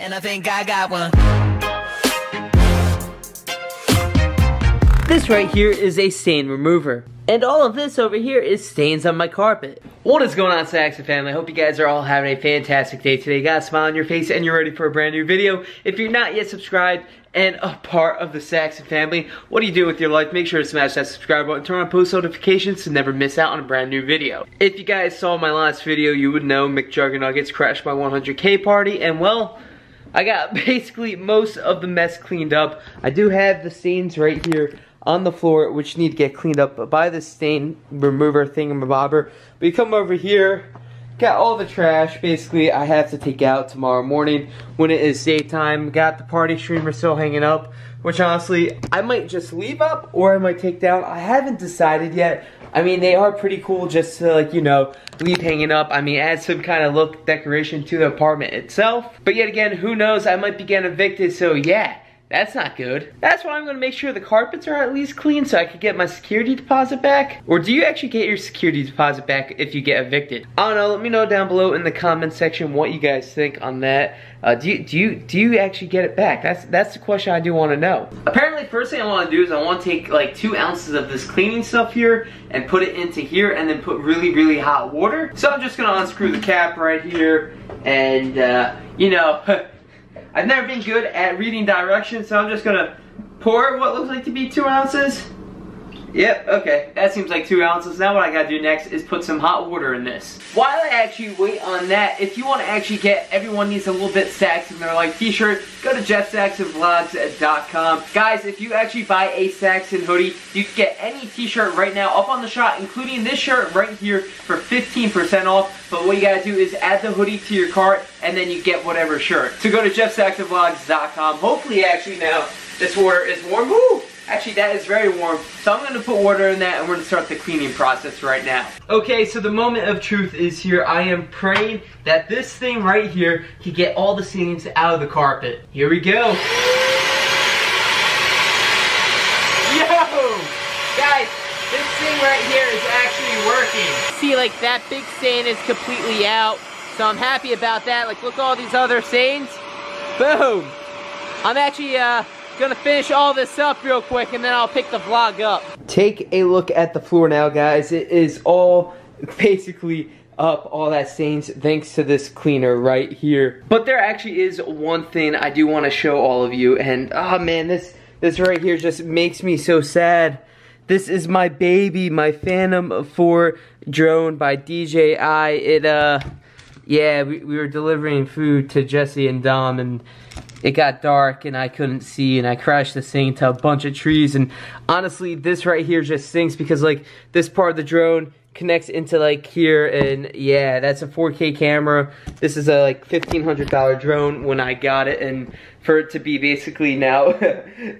And I think I got one. This right here is a stain remover. And all of this over here is stains on my carpet. What is going on, Saxton family? I hope you guys are all having a fantastic day today. You got a smile on your face and you're ready for a brand new video. If you're not yet subscribed and a part of the Saxton family, what do you do with your life? Make sure to smash that subscribe button, turn on post notifications to never miss out on a brand new video. If you guys saw my last video, you would know McJuggerNuggets crashed my 100K party, and well, I got basically most of the mess cleaned up. I do have the stains right here on the floor, which need to get cleaned up by the stain remover thingamabobber. We come over here, got all the trash basically I have to take out tomorrow morning when it is daytime. Got the party streamer still hanging up, which honestly I might just leave up or I might take down. I haven't decided yet. I mean, they are pretty cool just to, like, you know, leave hanging up. I mean, add some kind of look, decoration to the apartment itself. But yet again, who knows, I might be getting evicted, so yeah. That's not good. That's why I'm gonna make sure the carpets are at least clean so I can get my security deposit back. Or do you actually get your security deposit back if you get evicted? I don't know, let me know down below in the comment section what you guys think on that. Do you actually get it back? That's the question I do wanna know. Apparently, first thing I wanna do is I wanna take like 2 ounces of this cleaning stuff here and put it into here and then put really, really hot water. So I'm just gonna unscrew the cap right here and, you know, I've never been good at reading directions, so I'm just gonna pour what looks like to be 2 ounces. Yep, okay, that seems like 2 ounces. Now what I gotta do next is put some hot water in this. While I actually wait on that, if you wanna actually get Everyone Needs a Little Bit Saxton in Their Life t-shirt, go to JeffSaxtonVlogs.com. Guys, if you actually buy a Saxton hoodie, you can get any t-shirt right now up on the shop, including this shirt right here for 15% off. But what you gotta do is add the hoodie to your cart, and then you get whatever shirt. So go to JeffSaxtonVlogs.com. Hopefully, actually, now this water is warm. Woo! Actually, that is very warm, so I'm gonna put water in that and we're gonna start the cleaning process right now. Okay, so the moment of truth is here. I am praying that this thing right here can get all the seams out of the carpet. Here we go. Yo! Guys, this thing right here is actually working. See, like, that big stain is completely out, so I'm happy about that. Like, look at all these other stains. Boom! I'm actually, gonna finish all this up real quick and then I'll pick the vlog up. Take a look at the floor now, guys. It is all basically up, all that stains, thanks to this cleaner right here. But there actually is one thing I do want to show all of you, and oh man, this right here just makes me so sad. This is my baby, my Phantom 4 drone by DJI. It yeah, we were delivering food to Jesse and Dom, and it got dark and I couldn't see, and I crashed this thing into a bunch of trees. And honestly, this right here just stinks because, like, this part of the drone connects into, like, here, and yeah, that's a 4K camera. This is a, like, $1,500 drone when I got it, and for it to be basically now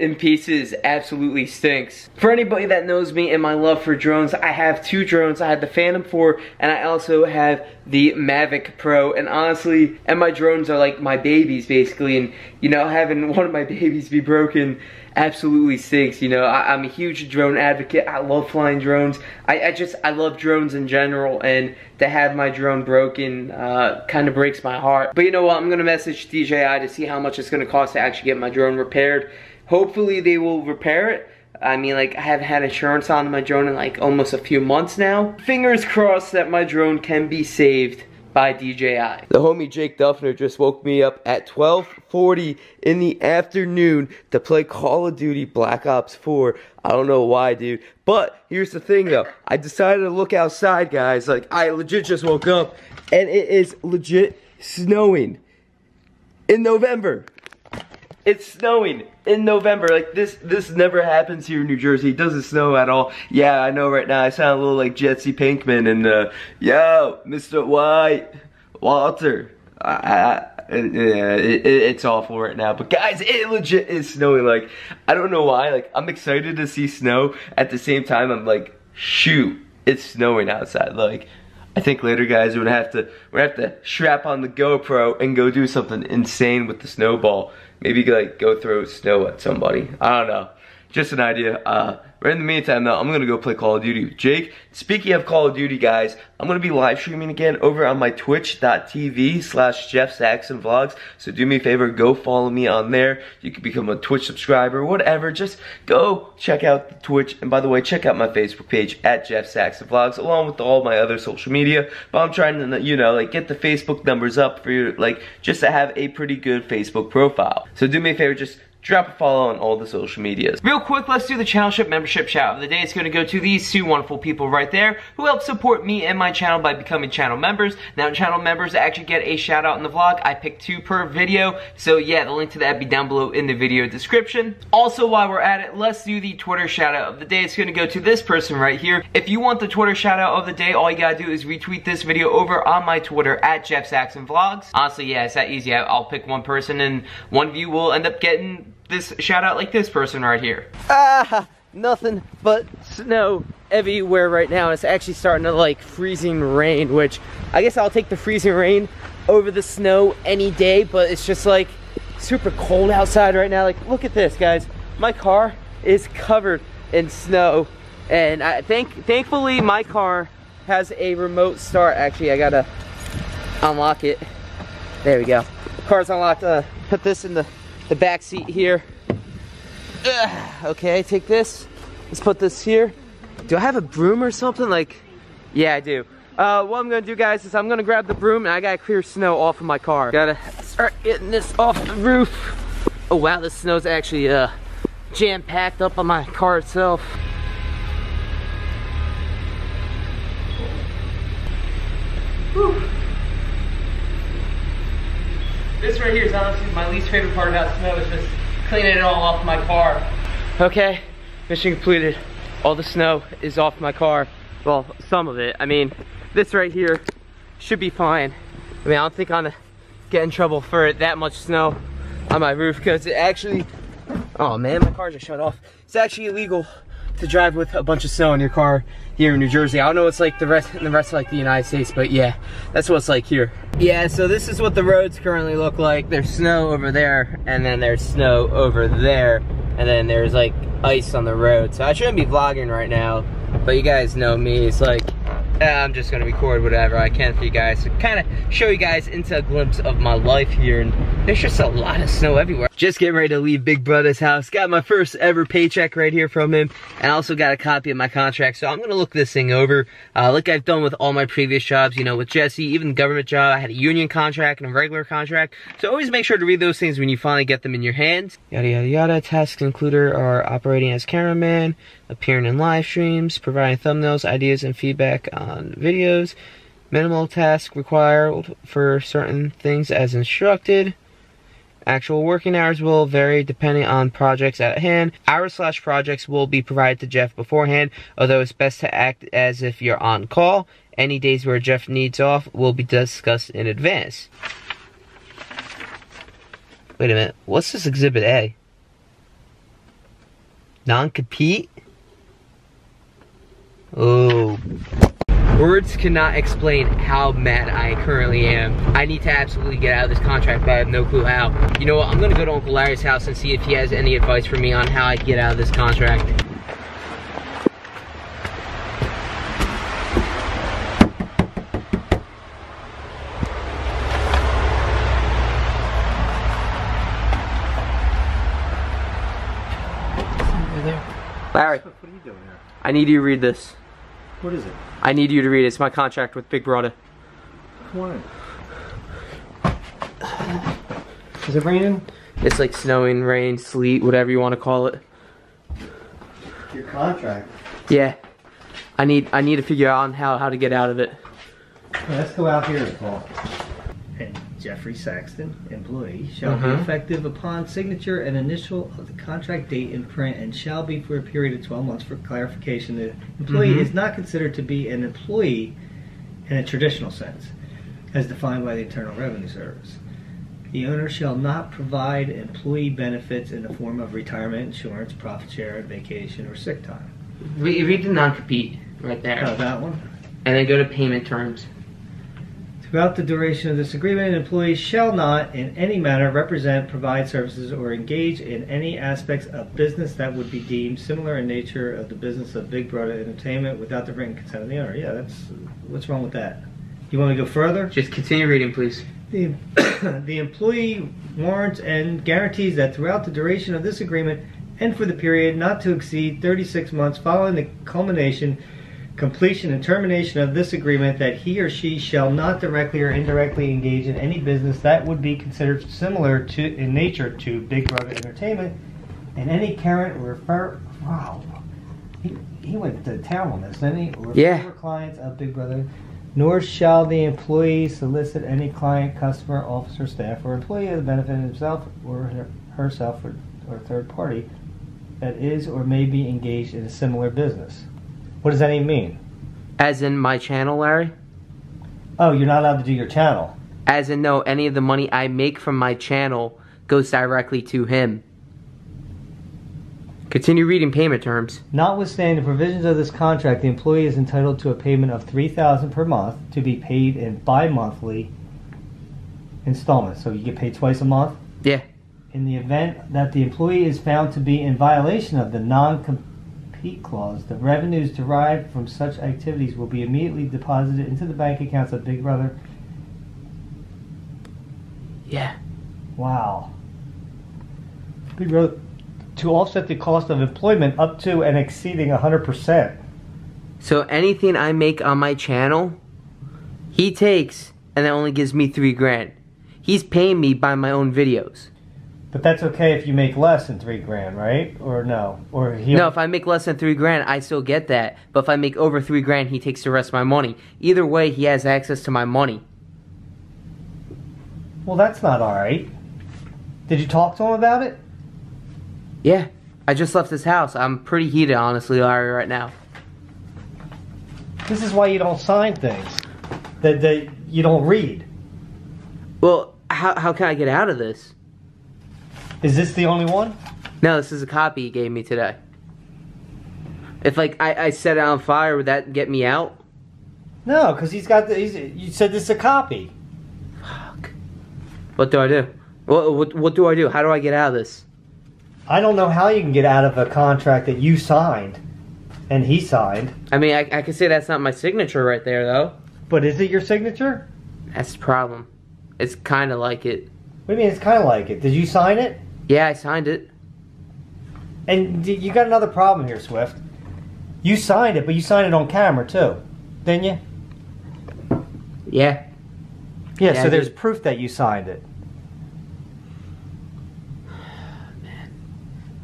in pieces absolutely stinks. For anybody that knows me and my love for drones, I have 2 drones. I had the Phantom 4 and I also have the Mavic Pro, and honestly, and my drones are like my babies basically, and you know, having one of my babies be broken absolutely stinks. You know, I'm a huge drone advocate. I love flying drones. I love drones in general, and to have my drone broken kind of breaks my heart. But you know what, I'm gonna message DJI to see how much it's gonna cost to actually get my drone repaired. Hopefully they will repair it. I mean, like, I haven't had insurance on my drone in like almost a few months now. Fingers crossed that my drone can be saved by DJI. The homie Jake Duffner just woke me up at 12:40 in the afternoon to play Call of Duty Black Ops 4. I don't know why, dude. But here's the thing though, I decided to look outside, guys. Like, I legit just woke up and it is legit snowing in November. It's snowing in November. Like, this never happens here in New Jersey. It doesn't snow at all. Yeah, I know right now I sound a little like Jesse Pinkman and yo, Mr. White, Walter. It's awful right now, but guys, it legit is snowing. Like, I don't know why. Like, I'm excited to see snow. At the same time, I'm like, shoot, it's snowing outside. Like, I think later, guys, we're gonna have to strap on the GoPro and go do something insane with the snowball. Maybe, like, go throw snow at somebody. I don't know. Just an idea. Right in the meantime, though, I'm going to go play Call of Duty with Jake. Speaking of Call of Duty, guys, I'm going to be live streaming again over on my twitch.tv/JeffSaxtonVlogs. So do me a favor, go follow me on there. You can become a Twitch subscriber, whatever. Just go check out the Twitch. And by the way, check out my Facebook page at JeffSaxtonVlogs, along with all my other social media. But I'm trying to, you know, like, get the Facebook numbers up for you, like, just to have a pretty good Facebook profile. So do me a favor, just drop a follow on all the social medias. Real quick, let's do the channelship membership shout out of the day. It's going to go to these two wonderful people right there who help support me and my channel by becoming channel members. Now, channel members actually get a shout out in the vlog. I pick two per video. So yeah, the link to that be down below in the video description. Also, while we're at it, let's do the Twitter shout out of the day. It's going to go to this person right here. If you want the Twitter shout out of the day, all you got to do is retweet this video over on my Twitter at JeffSaxtonVlogs. Honestly, yeah, it's that easy. I'll pick one person and one view will end up getting this shout out, like this person right here. Ah, nothing but snow everywhere right now. It's actually starting to like freezing rain, which I guess I'll take the freezing rain over the snow any day, but it's just like super cold outside right now. Like, look at this, guys. My car is covered in snow, and I think thankfully my car has a remote start. Actually, I gotta unlock it. There we go. Car's unlocked. Put this in the back seat here. Okay, take this. Let's put this here. Do I have a broom or something? Like, yeah, I do. What I'm gonna do, guys, is I'm gonna grab the broom and I gotta clear snow off of my car. Gotta start getting this off the roof. Oh wow, this snow's actually jam-packed up on my car itself. Whew. This right here is honestly my least favorite part about snow, is just cleaning it all off my car. Okay, mission completed. All the snow is off my car. Well, some of it. I mean, this right here should be fine. I mean, I don't think I'm gonna get in trouble for that much snow on my roof, because it actually, oh man, my car just shut off. It's actually illegal to drive with a bunch of snow in your car here in New Jersey. I don't know what's like the rest of like the United States, but yeah, that's what it's like here. Yeah, so this is what the roads currently look like. There's snow over there, and then there's snow over there, and then there's like ice on the road. So I shouldn't be vlogging right now, but you guys know me. It's like, I'm just gonna record whatever I can for you guys to kind of show you guys into a glimpse of my life here, and there's just a lot of snow everywhere. Just getting ready to leave Big Brother's house. Got my first ever paycheck right here from him, and I also got a copy of my contract, so I'm gonna look this thing over, like I've done with all my previous jobs, you know, with Jesse, even the government job. I had a union contract and a regular contract, so always make sure to read those things when you finally get them in your hands. Yada yada yada. Tasks included are operating as cameraman, appearing in live streams, providing thumbnails, ideas, and feedback on videos. Minimal tasks required for certain things as instructed. Actual working hours will vary depending on projects at hand. Hours/projects will be provided to Jeff beforehand, although it's best to act as if you're on call. Any days where Jeff needs off will be discussed in advance. Wait a minute, what's this Exhibit A? Non-compete? Oh. Words cannot explain how mad I currently am. I need to absolutely get out of this contract, but I have no clue how. You know what, I'm gonna go to Uncle Larry's house and see if he has any advice for me on how I get out of this contract. Larry, what are you doing here? I need you to read this. What is it? I need you to read it. It's my contract with Big Brother. Why? Is it raining? It's like snowing, rain, sleet, whatever you want to call it. Your contract? Yeah. I need to figure out how to get out of it. Yeah, let's go out here and call. Hey, Jeffrey Saxton, employee, shall be effective upon signature and initial of the contract date in print, and shall be for a period of 12 months. For clarification, the employee is not considered to be an employee in a traditional sense, as defined by the Internal Revenue Service. The owner shall not provide employee benefits in the form of retirement insurance, profit share, vacation, or sick time. Read the non-compete right there. Oh, that one? And then go to payment terms. Throughout the duration of this agreement, an employee shall not in any manner represent, provide services, or engage in any aspects of business that would be deemed similar in nature of the business of Big Brother Entertainment without the written consent of the owner. Yeah, that's, what's wrong with that? You want to go further? Just continue reading, please. The employee warrants and guarantees that throughout the duration of this agreement and for the period not to exceed 36 months following the culmination, completion, and termination of this agreement, that he or she shall not directly or indirectly engage in any business that would be considered similar to in nature to Big Brother Entertainment, and any current or refer. Wow, he went to town on this, didn't he? Or refer clients of Big Brother. Nor shall the employee solicit any client, customer, officer, staff, or employee of the benefit of himself or herself or third party that is or may be engaged in a similar business. What does that even mean? As in my channel, Larry? Oh, you're not allowed to do your channel. As in, no, any of the money I make from my channel goes directly to him. Continue reading payment terms. Notwithstanding the provisions of this contract, the employee is entitled to a payment of $3,000 per month to be paid in bi-monthly installments. So you get paid twice a month? Yeah. In the event that the employee is found to be in violation of the non-compete clause, the revenues derived from such activities will be immediately deposited into the bank accounts of Big Brother. Yeah. Wow. Big Brother. To offset the cost of employment up to and exceeding 100%. So anything I make on my channel, he takes and that only gives me $3,000. He's paying me by my own videos. But that's okay if you make less than $3,000, right? Or no? Or he? No, if I make less than $3,000, I still get that. But if I make over $3,000, he takes the rest of my money. Either way, he has access to my money. Well, that's not all right. Did you talk to him about it? Yeah, I just left his house. I'm pretty heated, honestly, Larry, right now. This is why you don't sign things that you don't read. Well, how can I get out of this? Is this the only one? No, this is a copy he gave me today. If like I set it on fire, would that get me out? No, because he's got the. You said this is a copy. Fuck. What do I do? What do I do? How do I get out of this? I don't know how you can get out of a contract that you signed and he signed. I mean, I can say that's not my signature right there, though. But is it your signature? That's the problem. It's kind of like it. What do you mean it's kind of like it? Did you sign it? Yeah, I signed it. And you got another problem here, Swift. You signed it, but you signed it on camera, too. Didn't you? Yeah. Yeah, so there's proof that you signed it.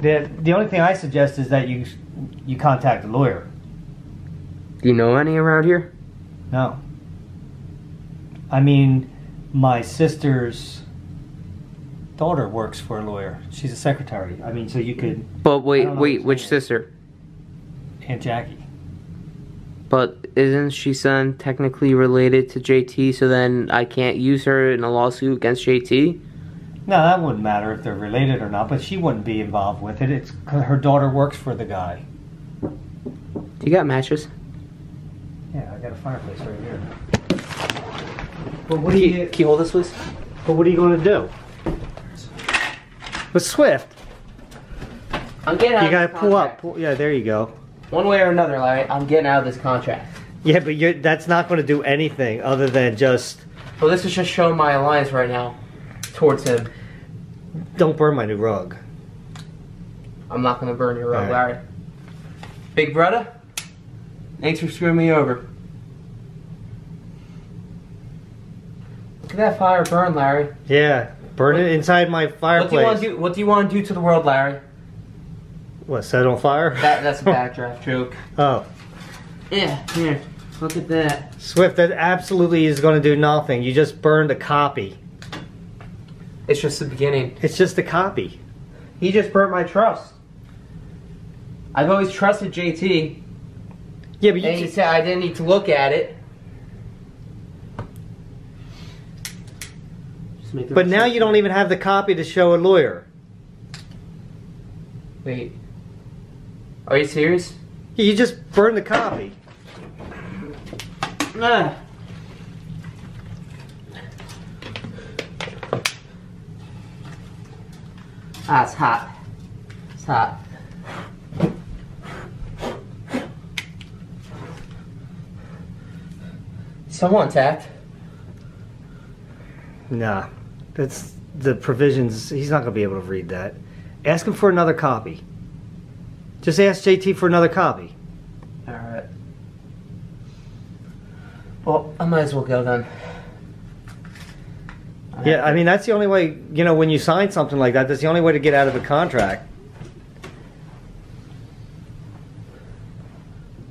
The only thing I suggest is that you contact a lawyer. Do you know any around here? No. I mean, my sister's daughter works for a lawyer. She's a secretary. I mean, so you could... But wait, which sister? Aunt Jackie. But isn't she son technically related to JT, so then I can't use her in a lawsuit against JT? No, that wouldn't matter if they're related or not, but she wouldn't be involved with it. It's her daughter works for the guy. You got matches? Yeah, I got a fireplace right here. But what do you... Can you hold this, please? But what are you going to do? But Swift. I'm getting out of this contract. You got to pull up. Yeah, there you go. One way or another, Larry, I'm getting out of this contract. Yeah, but that's not going to do anything other than just... Well, this is just showing my alliance right now towards him. Don't burn my new rug. I'm not gonna burn your rug, Larry. Big Brother, thanks for screwing me over. Look at that fire burn, Larry. Yeah, burn it inside my fireplace. What do you want to do to the world, Larry? What, set on fire? That's a backdraft joke. Oh. Yeah, here, look at that. Swift, that absolutely is gonna do nothing. You just burned a copy. It's just the beginning. It's just a copy. He just burnt my trust. I've always trusted JT. Yeah, but he said I didn't need to look at it. But now you don't even have the copy to show a lawyer. Wait. Are you serious? Yeah, you just burned the copy. Ah, it's hot. It's hot. Somewhat intact. Nah. That's the provisions. He's not going to be able to read that. Ask him for another copy. Just ask JT for another copy. Alright. Well, I might as well go then. Yeah, I mean, that's the only way, you know, when you sign something like that, that's the only way to get out of a contract.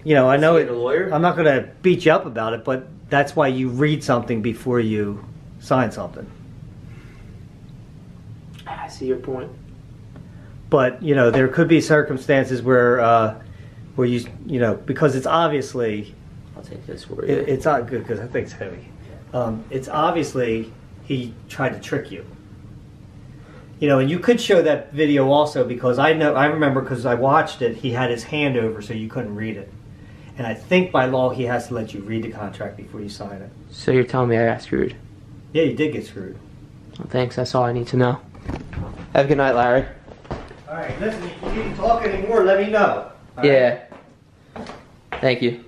You know, I know it, I'm not going to beat you up about it, but that's why you read something before you sign something. I see your point. But, you know, there could be circumstances where you know, because it's obviously... I'll take this word. It's not good because that thing's heavy. It's obviously... He tried to trick you. You know, and you could show that video also because I know, I remember because I watched it, he had his hand over so you couldn't read it. And I think by law he has to let you read the contract before you sign it. So you're telling me I got screwed? Yeah, you did get screwed. Well, thanks, that's all I need to know. Have a good night, Larry. Alright, listen, if you need to talk anymore, let me know. All right? Thank you.